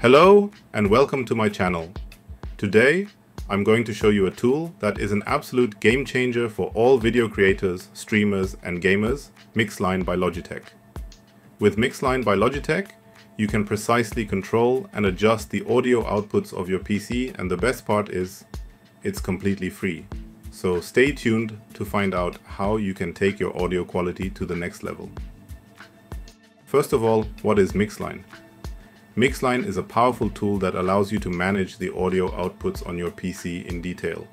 Hello and welcome to my channel. Today, I'm going to show you a tool that is an absolute game changer for all video creators, streamers and gamers, Mixline by Logitech. With Mixline by Logitech, you can precisely control and adjust the audio outputs of your PC, and the best part is, it's completely free. So stay tuned to find out how you can take your audio quality to the next level. First of all, what is Mixline? Mixline is a powerful tool that allows you to manage the audio outputs on your PC in detail.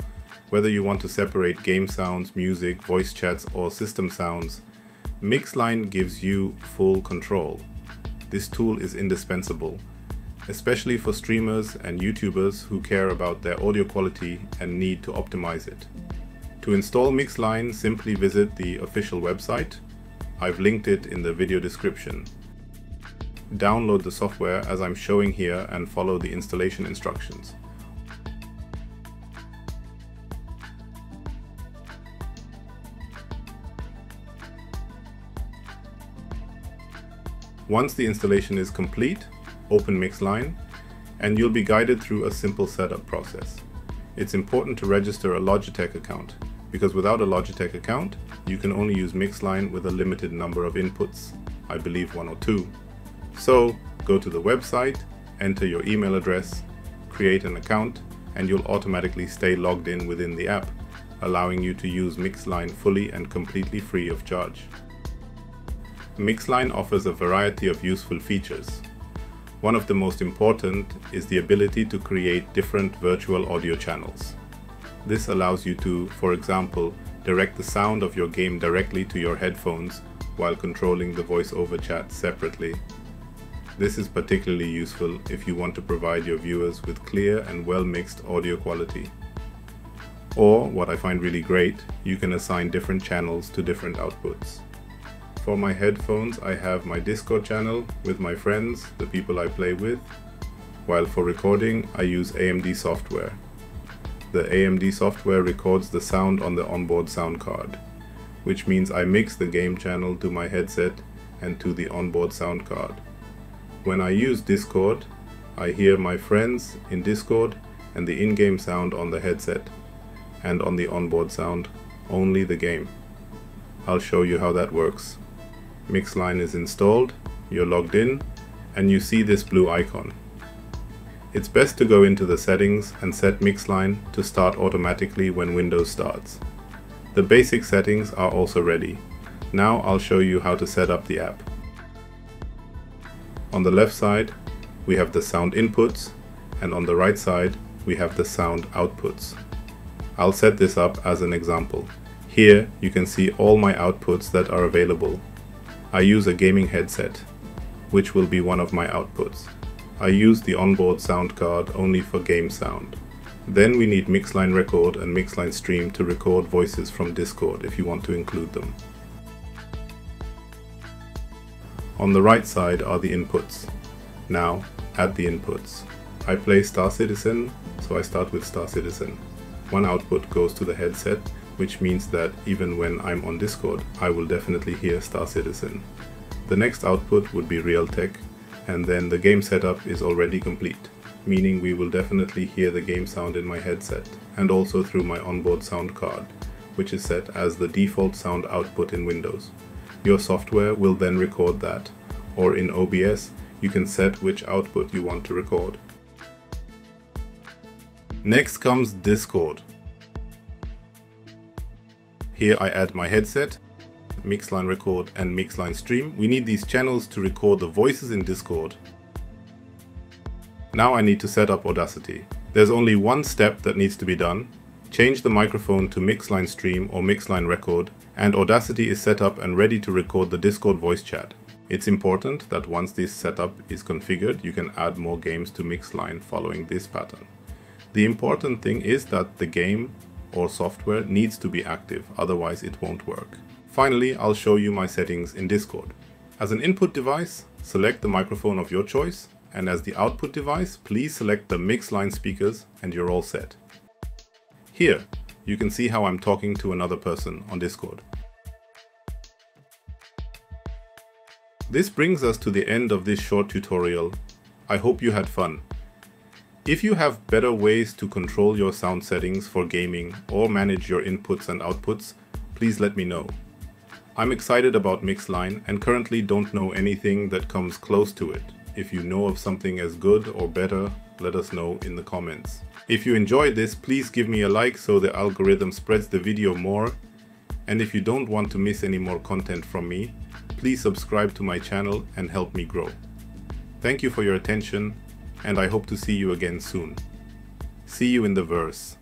Whether you want to separate game sounds, music, voice chats, or system sounds, Mixline gives you full control. This tool is indispensable, especially for streamers and YouTubers who care about their audio quality and need to optimize it. To install Mixline, simply visit the official website. I've linked it in the video description. Download the software as I'm showing here and follow the installation instructions. Once the installation is complete, open Mixline and you'll be guided through a simple setup process. It's important to register a Logitech account because without a Logitech account, you can only use Mixline with a limited number of inputs, I believe 1 or 2. So, go to the website, enter your email address, create an account, and you'll automatically stay logged in within the app, allowing you to use Mixline fully and completely free of charge. Mixline offers a variety of useful features. One of the most important is the ability to create different virtual audio channels. This allows you to, for example, direct the sound of your game directly to your headphones while controlling the voiceover chat separately. This is particularly useful if you want to provide your viewers with clear and well-mixed audio quality. Or, what I find really great, you can assign different channels to different outputs. For my headphones, I have my Discord channel with my friends, the people I play with, while for recording, I use AMD software. The AMD software records the sound on the onboard sound card, which means I mix the game channel to my headset and to the onboard sound card. When I use Discord, I hear my friends in Discord and the in-game sound on the headset, and on the onboard sound, only the game. I'll show you how that works. Mixline is installed, you're logged in, and you see this blue icon. It's best to go into the settings and set Mixline to start automatically when Windows starts. The basic settings are also ready. Now I'll show you how to set up the app. On the left side, we have the sound inputs, and on the right side, we have the sound outputs. I'll set this up as an example. Here, you can see all my outputs that are available. I use a gaming headset, which will be one of my outputs. I use the onboard sound card only for game sound. Then we need Mixline Record and Mixline Stream to record voices from Discord if you want to include them. On the right side are the inputs. Now, add the inputs. I play Star Citizen, so I start with Star Citizen. One output goes to the headset, which means that even when I'm on Discord, I will definitely hear Star Citizen. The next output would be Realtek, and then the game setup is already complete, meaning we will definitely hear the game sound in my headset, and also through my onboard sound card, which is set as the default sound output in Windows. Your software will then record that, or in OBS, you can set which output you want to record. Next comes Discord. Here I add my headset, Mixline Record and Mixline Stream. We need these channels to record the voices in Discord. Now I need to set up Audacity. There's only one step that needs to be done. Change the microphone to Mixline Stream or Mixline Record, and Audacity is set up and ready to record the Discord voice chat. It's important that once this setup is configured, you can add more games to Mixline following this pattern. The important thing is that the game or software needs to be active, otherwise it won't work. Finally, I'll show you my settings in Discord. As an input device, select the microphone of your choice, and as the output device, please select the Mixline speakers and you're all set. Here, you can see how I'm talking to another person on Discord. This brings us to the end of this short tutorial. I hope you had fun. If you have better ways to control your sound settings for gaming or manage your inputs and outputs, please let me know. I'm excited about Mixline and currently don't know anything that comes close to it. If you know of something as good or better, let us know in the comments. If you enjoyed this, please give me a like so the algorithm spreads the video more. And if you don't want to miss any more content from me, please subscribe to my channel and help me grow. Thank you for your attention, and I hope to see you again soon. See you in the verse.